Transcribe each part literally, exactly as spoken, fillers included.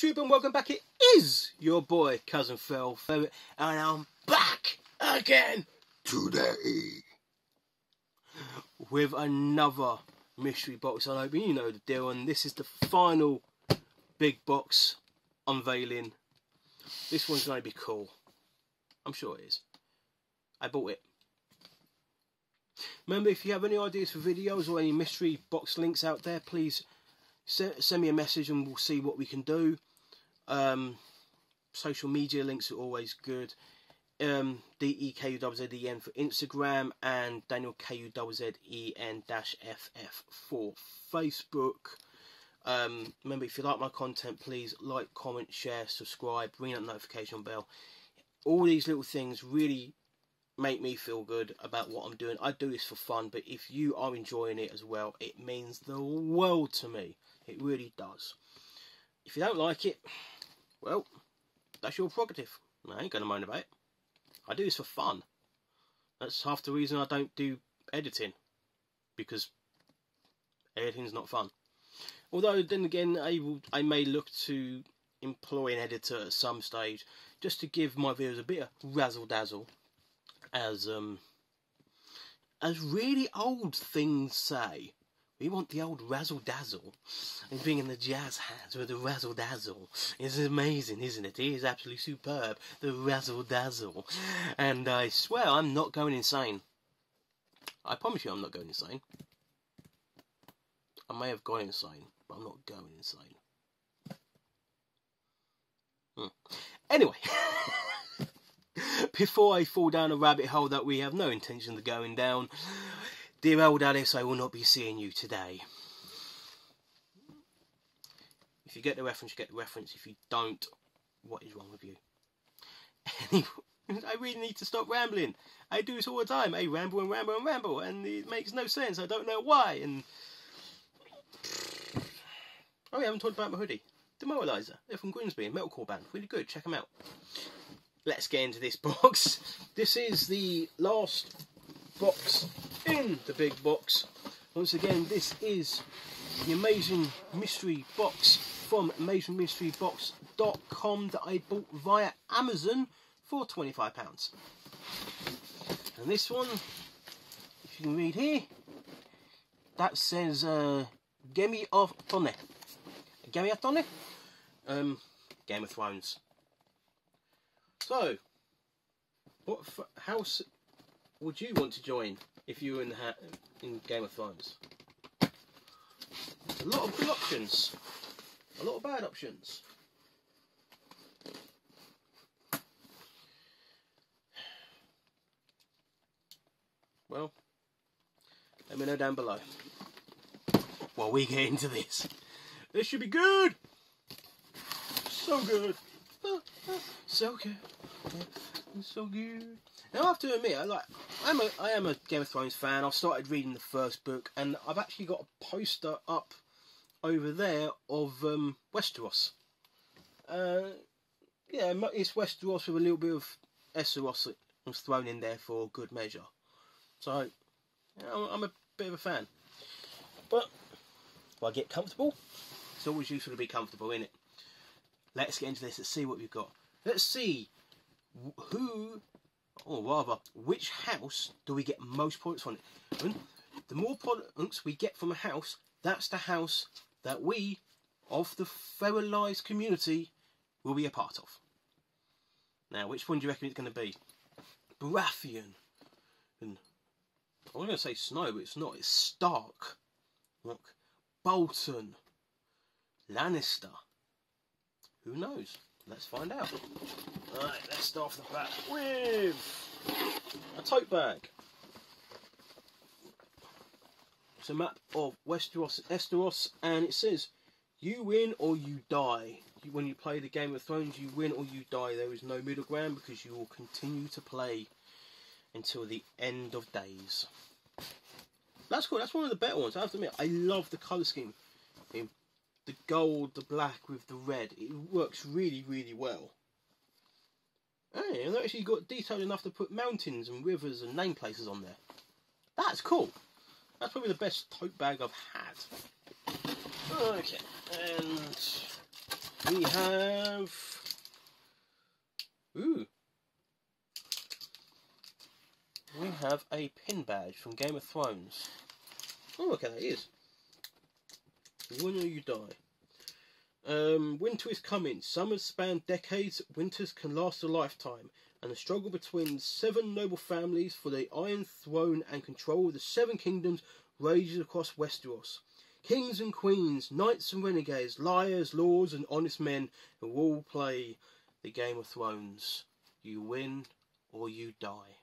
YouTube, and welcome back. It is your boy Cousin Phil, and I'm back again today with another mystery box unopened. You know the deal, and this is the final big box unveiling. This one's going to be cool. I'm sure it is. I bought it. Remember, if you have any ideas for videos or any mystery box links out there, please send me a message and we'll see what we can do. Um, social media links are always good. Um, D E K U Z Z E N for Instagram and Daniel K U Z Z E N F F for Facebook. Um, remember, if you like my content, please like, comment, share, subscribe, ring that notification bell. All these little things really make me feel good about what I'm doing. I do this for fun, but if you are enjoying it as well, it means the world to me. It really does. If you don't like it, well, that's your prerogative. I ain't gonna moan about it. I do this for fun. That's half the reason I don't do editing, because editing's not fun. Although then again, I will, I may look to employ an editor at some stage, just to give my videos a bit of razzle dazzle, as um, as really old things say. We want the old razzle dazzle, and being in the jazz hands with the razzle dazzle is amazing, isn't it? It is absolutely superb, the razzle dazzle. And I swear I'm not going insane. I promise you I'm not going insane. I may have gone insane, but I'm not going insane. Hmm. Anyway, before I fall down a rabbit hole that we have no intention of going down, dear old Alice, I will not be seeing you today. If you get the reference, you get the reference. If you don't, what is wrong with you? Anyway, I really need to stop rambling. I do this all the time. I ramble and ramble and ramble, and it makes no sense. I don't know why. And oh, yeah, I haven't talked about my hoodie. Demoralizer. They're from Grimsby, a metalcore band. Really good. Check them out. Let's get into this box. This is the last box in the big box. Once again, this is the Amazing Mystery Box from Amazing Mystery Box dot com that I bought via Amazon for twenty-five pounds. And this one, if you can read here, that says uh, Game of Thrones. Game of Thrones? Um, Game of Thrones. So, what house would you want to join if you were in, ha in Game of Thrones? A lot of good options, a lot of bad options. Well, let me know down below while we get into this. This should be good. So good. Oh, oh, so good. So good. Now I have to admit, I like I'm a I am a Game of Thrones fan. I started reading the first book, and I've actually got a poster up over there of um, Westeros. Uh, yeah, it's Westeros with a little bit of Essos was thrown in there for good measure. So you know, I'm a bit of a fan. But if I get comfortable, it's always useful to be comfortable, isn't it? Let's get into this. Let's see what we've got. Let's see who, or rather, which house do we get most products from? And the more products we get from a house, that's the house that we, of the feralized community, will be a part of. Now, which one do you reckon it's going to be? Baratheon. And I was going to say Snow, but it's not. It's Stark. Look. Bolton. Lannister. Who knows? Let's find out. Alright, let's start off the bat with a tote bag. It's a map of Westeros and Essos, and it says, you win or you die. When you play the Game of Thrones, you win or you die. There is no middle ground, because you will continue to play until the end of days. That's cool. That's one of the better ones. I have to admit, I love the colour scheme. The gold, the black with the red. It works really, really well. Hey, and actually got detailed enough to put mountains and rivers and name places on there. That's cool. That's probably the best tote bag I've had. Okay, and we have... Ooh. We have a pin badge from Game of Thrones. Oh, okay, that is. When will you die? Um, winter is coming. Summers span decades. Winters can last a lifetime. And the struggle between seven noble families for the Iron Throne and control of the Seven Kingdoms rages across Westeros. Kings and queens, knights and renegades, liars, lords and honest men who all play the Game of Thrones. You win or you die.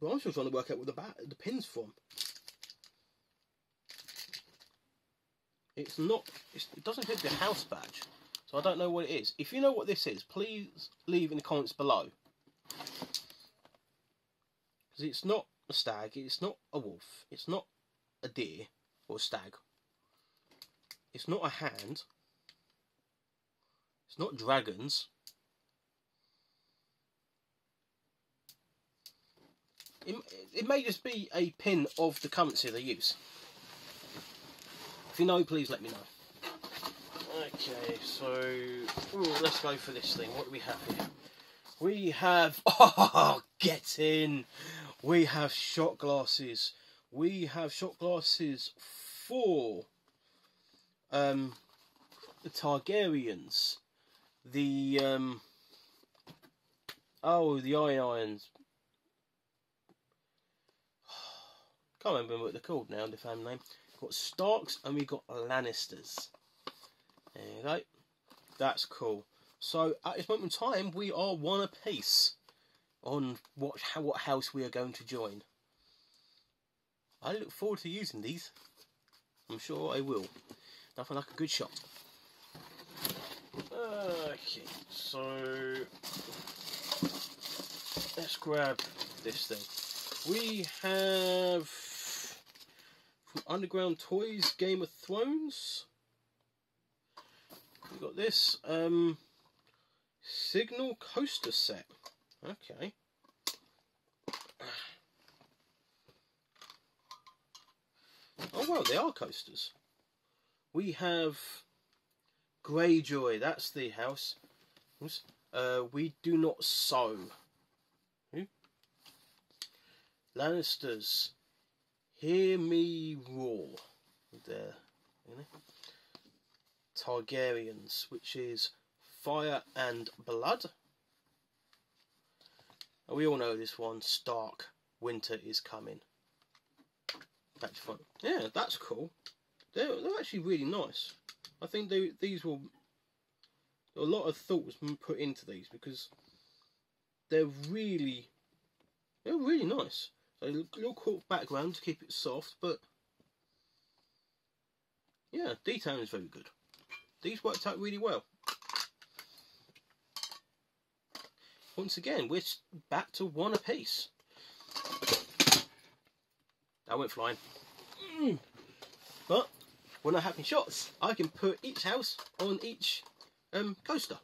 Well, I'm still trying to work out what the, bat the pin's from. It's not, it's, it doesn't fit the house badge, so I don't know what it is. If you know what this is, please leave in the comments below. Because it's not a stag, it's not a wolf, it's not a deer or a stag. It's not a hand. It's not dragons. It, it may just be a pin of the currency they use. If you know, please let me know. Okay, so ooh, let's go for this thing. What do we have here? We have... Oh, get in! We have shot glasses. We have shot glasses for um, the Targaryens. The... Um, oh, the Iron Irons. Can't remember what they're called now, the family name. We've got Starks and we got Lannisters. There you go. That's cool. So at this moment in time, we are one apiece on what how, what house we are going to join. I look forward to using these. I'm sure I will. Nothing like a good shot. Okay, so let's grab this thing. We have. Underground Toys, Game of Thrones. We got this um, Signal Coaster set. Okay. Oh well, they are coasters. We have Greyjoy. That's the house. Uh, we do not sow. Hmm? Lannisters. Hear me roar. There, really. Targaryens, which is fire and blood. Oh, we all know this one. Stark. Winter is coming. That's fun. Yeah, that's cool. They're they're actually really nice. I think they these will. A lot of thought was put into these because they're really they're really nice. A little cool background to keep it soft, but yeah, detailing is very good. These worked out really well. Once again, we're back to one apiece. That went flying. Mm. But we're not having shots. I can put each house on each um, coaster.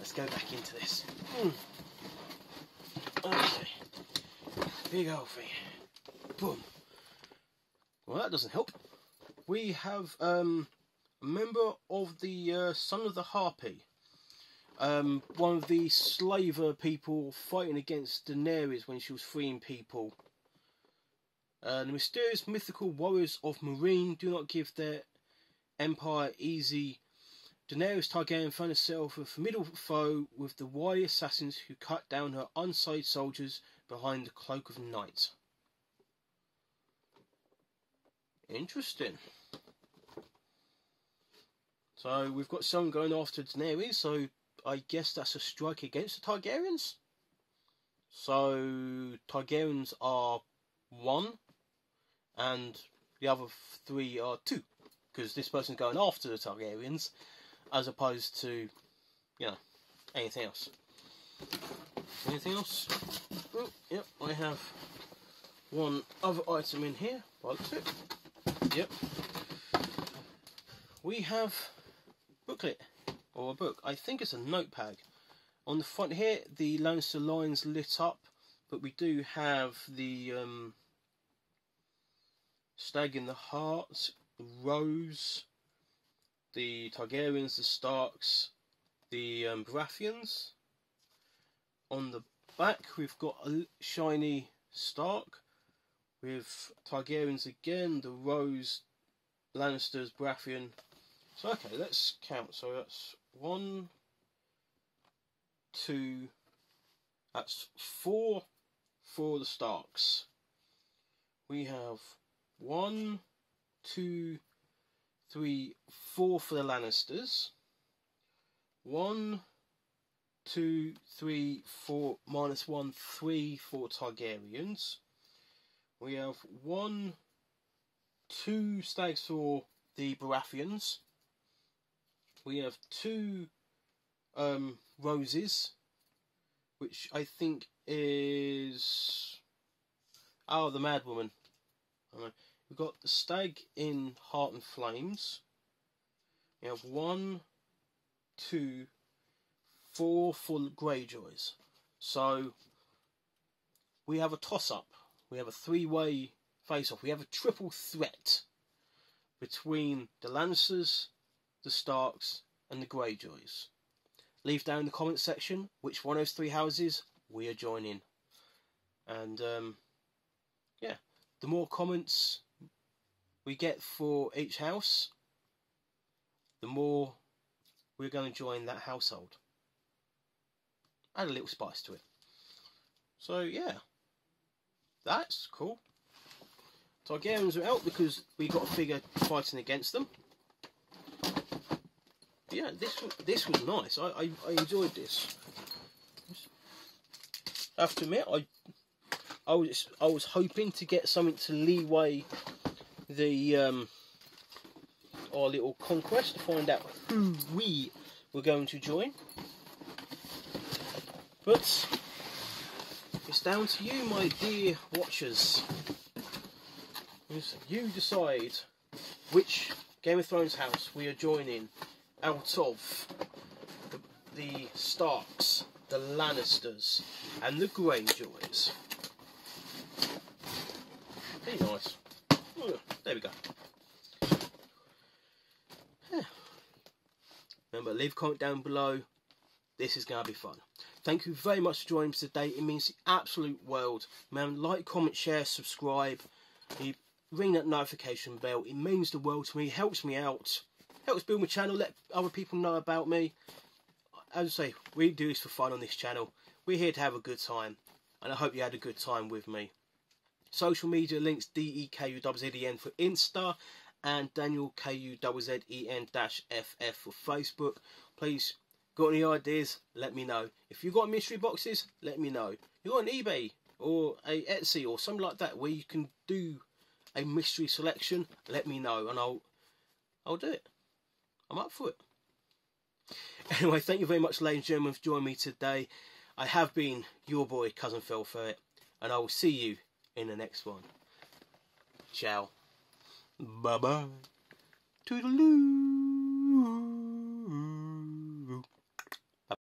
Let's go back into this. Mm. Okay. Big old thing. Boom. Well, that doesn't help. We have um, a member of the uh, Son of the Harpy. Um, one of the slaver people fighting against Daenerys when she was freeing people. Uh, the mysterious mythical warriors of Meereen do not give their empire easy. Daenerys Targaryen found herself a formidable foe with the wily assassins who cut down her unsighted soldiers behind the cloak of night. Interesting. So we've got someone going after Daenerys, so I guess that's a strike against the Targaryens. So Targaryens are one, and the other three are two, because this person's going after the Targaryens, as opposed to, you know, anything else. Anything else? Oh, yep, I have one other item in here. Likes it. Yep. We have booklet, or a book. I think it's a notepad. On the front here, the Lannister lines lit up, but we do have the um, stag in the heart, the Rose, the Targaryens, the Starks, the um, Baratheons. On the back we've got a shiny Stark with Targaryens again, the Rose, Lannisters, Baratheon. So okay, let's count. So that's one, two, that's four for the Starks. We have one, two, three, four for the Lannisters. One, two, three, four, minus one, three for Targaryens. We have one, two stags for the Baratheons. We have two um, Roses, which I think is... Oh, the Mad Woman. We've got the stag in Heart and Flames. We have one, two, four for Greyjoys. So we have a toss-up. We have a three-way face-off. We have a triple threat between the Lannisters, the Starks, and the Greyjoys. Leave down in the comments section which one of those three houses we are joining. And um, yeah, the more comments we get for each house, the more we're going to join that household. Add a little spice to it. So yeah, that's cool. Targaryens are out because we got a figure fighting against them. Yeah, this this was nice. I, I, I enjoyed this. I have to admit, I I was I was hoping to get something to leeway the um, our little conquest to find out who we were going to join. But it's down to you, my dear watchers. You decide which Game of Thrones house we are joining out of the, the Starks, the Lannisters, and the Greyjoys. Very nice. Ooh, there we go. Yeah. Remember, leave a comment down below. This is going to be fun. Thank you very much for joining us today. It means the absolute world. Man, like, comment, share, subscribe. You ring that notification bell. It means the world to me. It helps me out. Helps build my channel, let other people know about me. As I say, we do this for fun on this channel. We're here to have a good time, and I hope you had a good time with me. Social media links: D E K U Z Z E N for Insta, and Daniel K U Z Z E N F F for Facebook. Please, got any ideas? Let me know. If you've got mystery boxes, let me know. You've got an eBay or a Etsy or something like that where you can do a mystery selection, let me know, and I'll I'll do it. I'm up for it. Anyway, thank you very much, ladies and gentlemen, for joining me today. I have been your boy, Cousin Phil Ferret, and I will see you in the next one. Ciao. Bye-bye. Toodaloo.